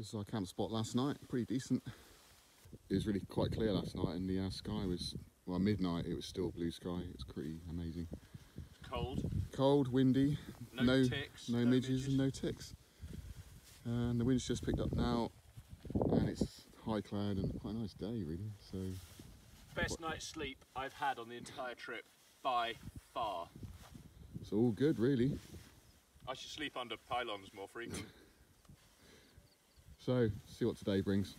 This is our camp spot last night, pretty decent. It was really quite clear last night, and the sky was, well, midnight it was still blue sky. It was pretty amazing. Cold. Cold, windy, no ticks, no midges and no ticks. And the wind's just picked up now, and it's high cloud and quite a nice day really. So best night's sleep I've had on the entire trip by far. It's all good really. I should sleep under pylons more frequently. So, see what today brings.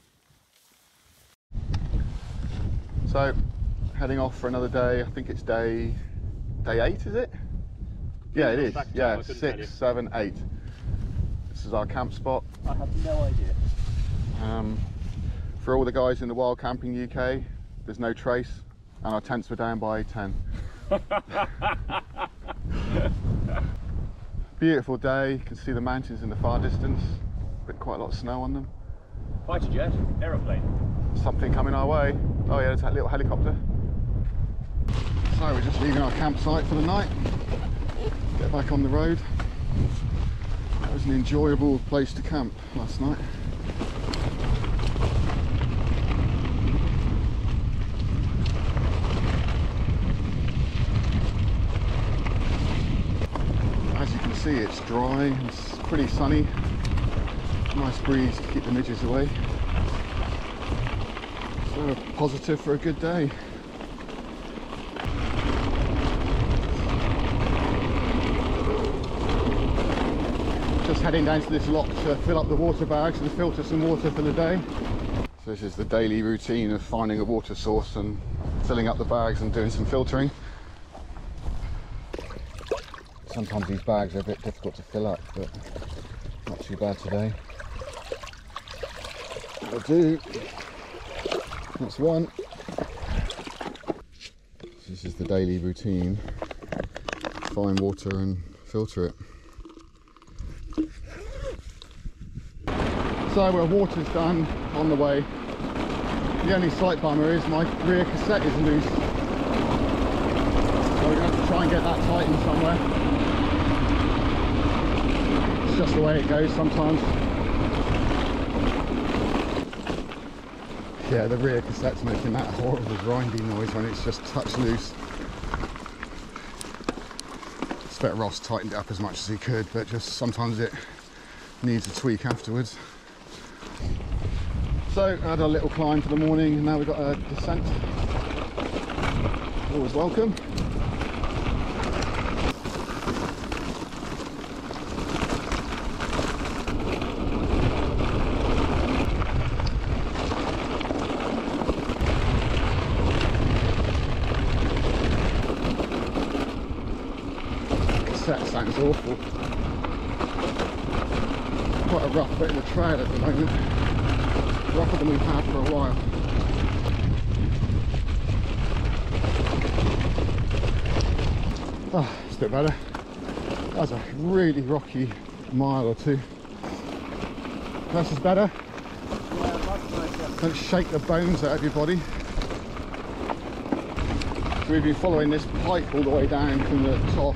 So, heading off for another day. I think it's day 8, is it? Yeah, it is. Yeah, 6, 7, 8. This is our camp spot. I have no idea. For all the guys in the Wild Camping UK, there's no trace, and our tents were down by 10. Beautiful day. You can see the mountains in the far distance. But quite a lot of snow on them. Fighter jet, aeroplane. Something coming our way. Oh yeah, there's that little helicopter. So we're just leaving our campsite for the night. Get back on the road. That was an enjoyable place to camp last night. As you can see, it's dry, it's pretty sunny. Nice breeze to keep the midges away. So positive for a good day. Just heading down to this lock to fill up the water bags and filter some water for the day. So this is the daily routine of finding a water source and filling up the bags and doing some filtering. Sometimes these bags are a bit difficult to fill up, but not too bad today. That'll do. That's one. This is the daily routine. Find water and filter it. So our water's done, on the way. The only slight bummer is my rear cassette is loose. So we're going to have to try and get that tightened somewhere. It's just the way it goes sometimes. Yeah, the rear cassette's making that horrible grinding noise when it's just touch loose. It's better Ross tightened it up as much as he could, but just sometimes it needs a tweak afterwards. So, I had a little climb for the morning, and now we've got a descent. Always welcome. That sounds awful. Quite a rough bit of a trail at the moment. Rougher than we've had for a while. Oh, it's a bit better. That was a really rocky mile or two. This is better. Don't shake the bones out of your body. So we've been following this pipe all the way down from the top.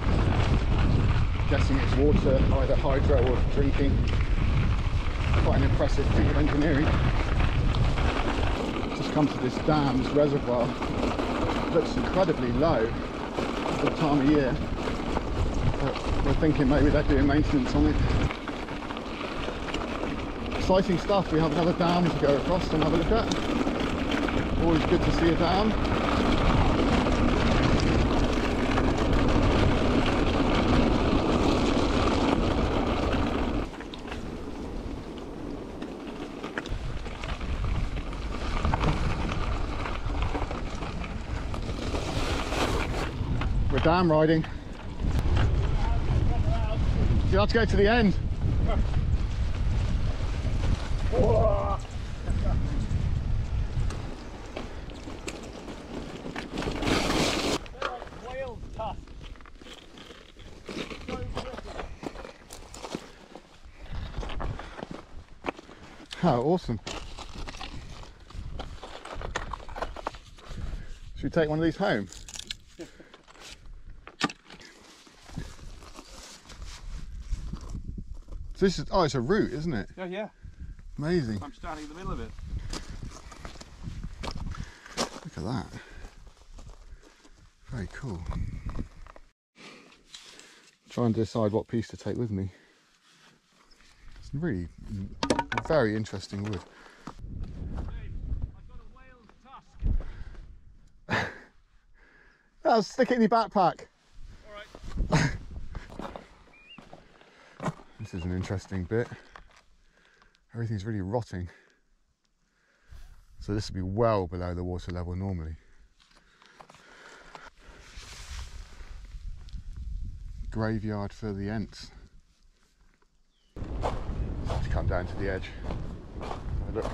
Guessing it's water, either hydro or drinking. Quite an impressive feat of engineering. Just come to this dam, this reservoir. It looks incredibly low for the time of year. But we're thinking maybe they're doing maintenance on it. Exciting stuff. We have another dam to go across and have a look at. Always good to see a dam. Dam riding. You'll have to go to the end. How awesome. Should we take one of these home? So this is, oh, it's a route, isn't it? Oh, yeah. Amazing. I'm standing in the middle of it. Look at that. Very cool. Trying to decide what piece to take with me. It's really very interesting wood. I'll stick it in your backpack. All right. This is an interesting bit. Everything's really rotting. So this would be well below the water level normally. Graveyard for the Ents. Let's come down to the edge. Have a look.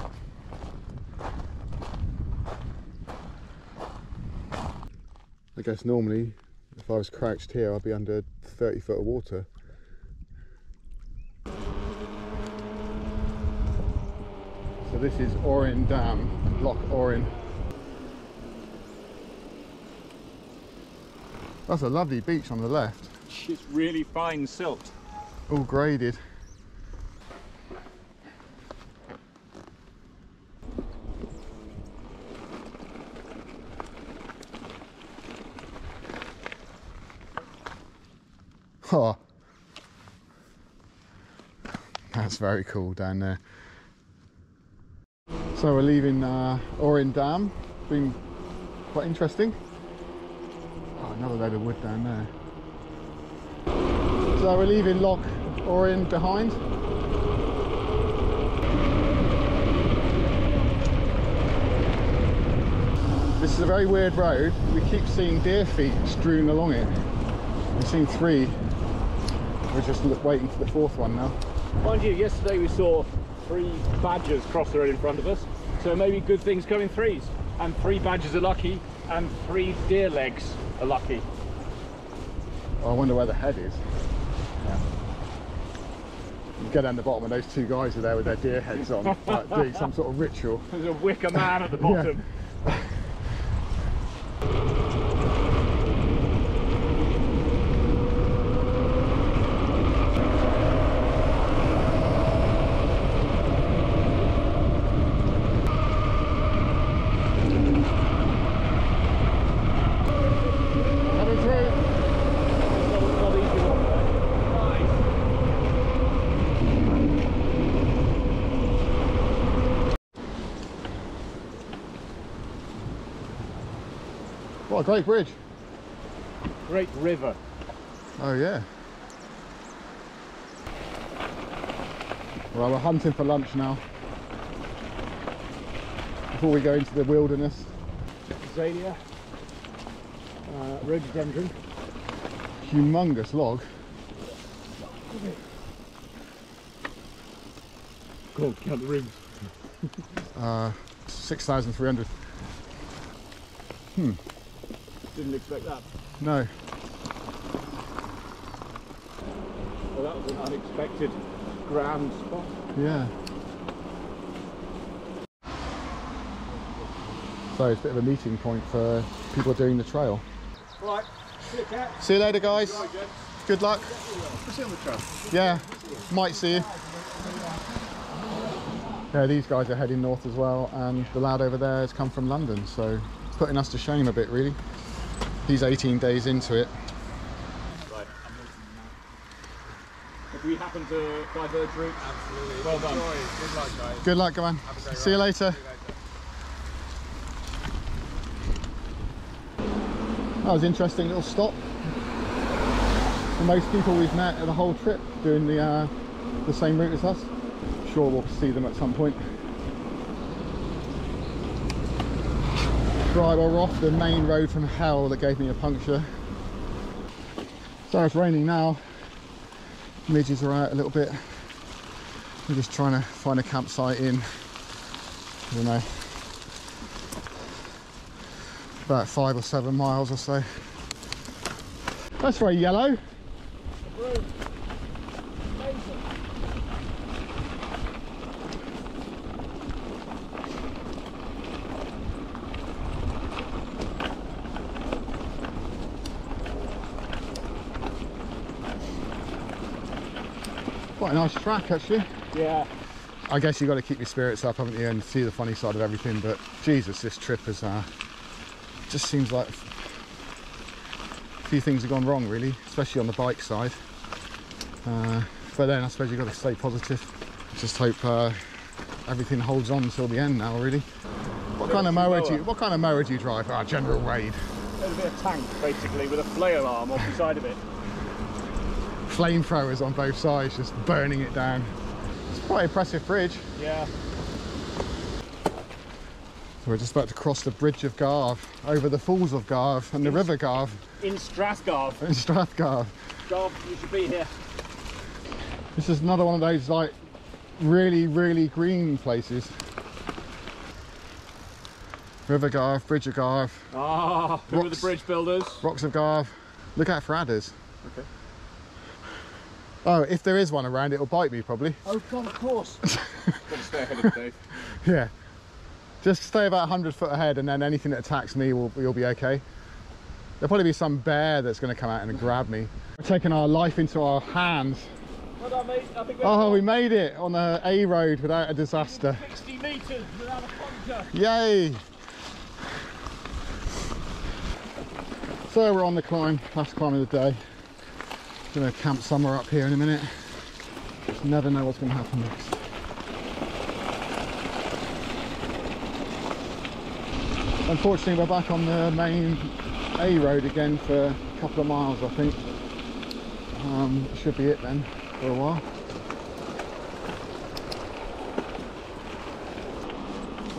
I guess normally, if I was crouched here, I'd be under 30 foot of water. So this is Orrin Dam, Loch Orrin. That's a lovely beach on the left. It's really fine silt. All graded. Oh, that's very cool down there. So we're leaving Orrin Dam. It's been quite interesting. Oh, another load of wood down there. So we're leaving Loch Orrin behind. This is a very weird road. We keep seeing deer feet strewn along it. We've seen three. We're just waiting for the fourth one now. Mind you, yesterday we saw three badgers cross the road in front of us, so maybe good things come in threes. And three badgers are lucky, and three deer legs are lucky. I wonder where the head is. Yeah. You go down the bottom and those two guys are there with their deer heads on, like doing some sort of ritual. There's a wicker man at the bottom. Yeah. A great bridge. Great river. Oh yeah. Well, we're hunting for lunch now. Before we go into the wilderness. Azalea. Rhododendron. Humongous log. God, count the rings. 6,300. Hmm. Didn't expect that. No. Well, that was an unexpected grand spot. Yeah. So it's a bit of a meeting point for people doing the trail. Right. See you later, guys. Good luck. We'll see you on the trail. Yeah. Might see you. Yeah, these guys are heading north as well, and the lad over there has come from London, so putting us to shame a bit, really. He's 18 days into it. Right. If we happen to diverge route, absolutely. Well done. Enjoy. Good luck, guys. Good luck, Gavan. See you later. That was an interesting little stop. The most people we've met the whole trip doing the same route as us. I'm sure we'll see them at some point. Right, we're off the main road from hell that gave me a puncture. So it's raining now. Midges are out a little bit. We're just trying to find a campsite in, I don't know, about 5 or 7 miles or so. That's very yellow. Quite a nice track, actually. Yeah. I guess you've got to keep your spirits up, haven't you, and see the funny side of everything. But Jesus, this trip has just seems like a few things have gone wrong, really, especially on the bike side. But then I suppose you've got to stay positive. Just hope everything holds on until the end now, really. What kind of mower do you drive? Ah, General Wade. There's a bit of tank, basically, with a flail arm off the side of it. Flamethrowers on both sides, just burning it down. It's quite an impressive bridge. Yeah. So we're just about to cross the Bridge of Garve, over the Falls of Garve and the River Garve. In Strathgarve. In Strathgarve. Garve, you should be here. This is another one of those, like, really, really green places. River Garve, Bridge of Garve. Ah, who were the bridge builders? Rocks of Garve. Look out for adders. Okay. Oh, if there is one around, it'll bite me, probably. Oh, God, of course. Gotta stay ahead of Dave. Yeah. Just stay about 100 foot ahead, and then anything that attacks me, you'll be okay. There'll probably be some bear that's going to come out and grab me. We're taking our life into our hands. Well done, mate. I think we made it on the A road without a disaster. 60 metres without a puncture. Yay! So we're on the climb, last climb of the day. Going to camp somewhere up here in a minute. Just never know what's going to happen next. Unfortunately, we're back on the main A road again for a couple of miles, I think. Should be it then for a while.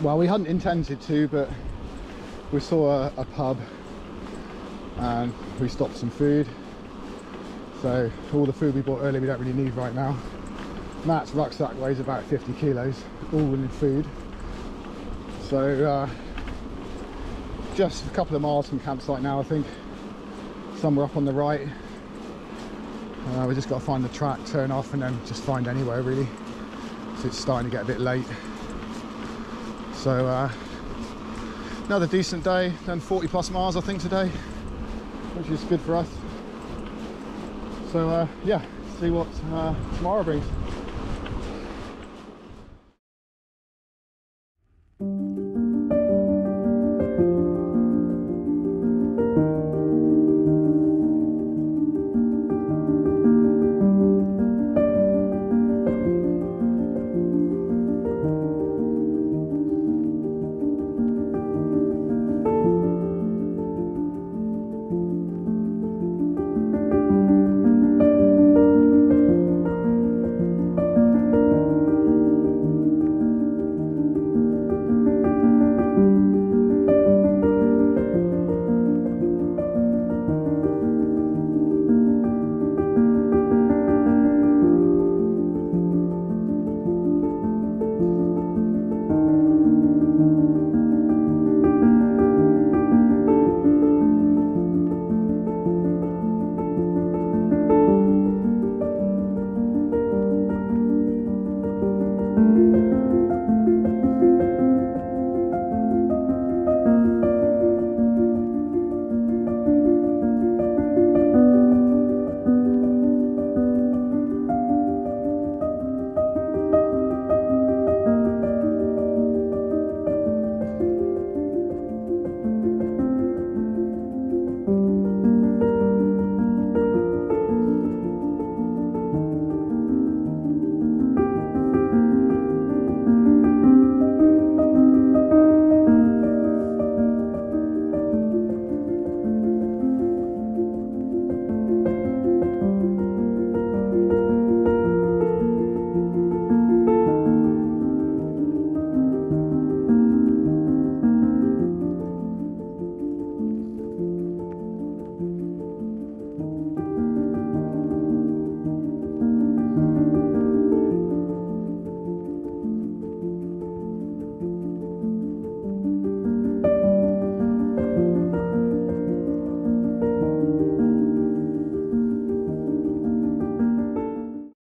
Well, we hadn't intended to, but we saw a pub and we stopped some food. So all the food we bought earlier we don't really need right now. Matt's rucksack weighs about 50 kilos, all in food. So just a couple of miles from campsite now, I think. Somewhere up on the right. We just got to find the track, turn off, and then just find anywhere really. So it's starting to get a bit late. So another decent day, done 40 plus miles I think today, which is good for us. So yeah, see what tomorrow brings.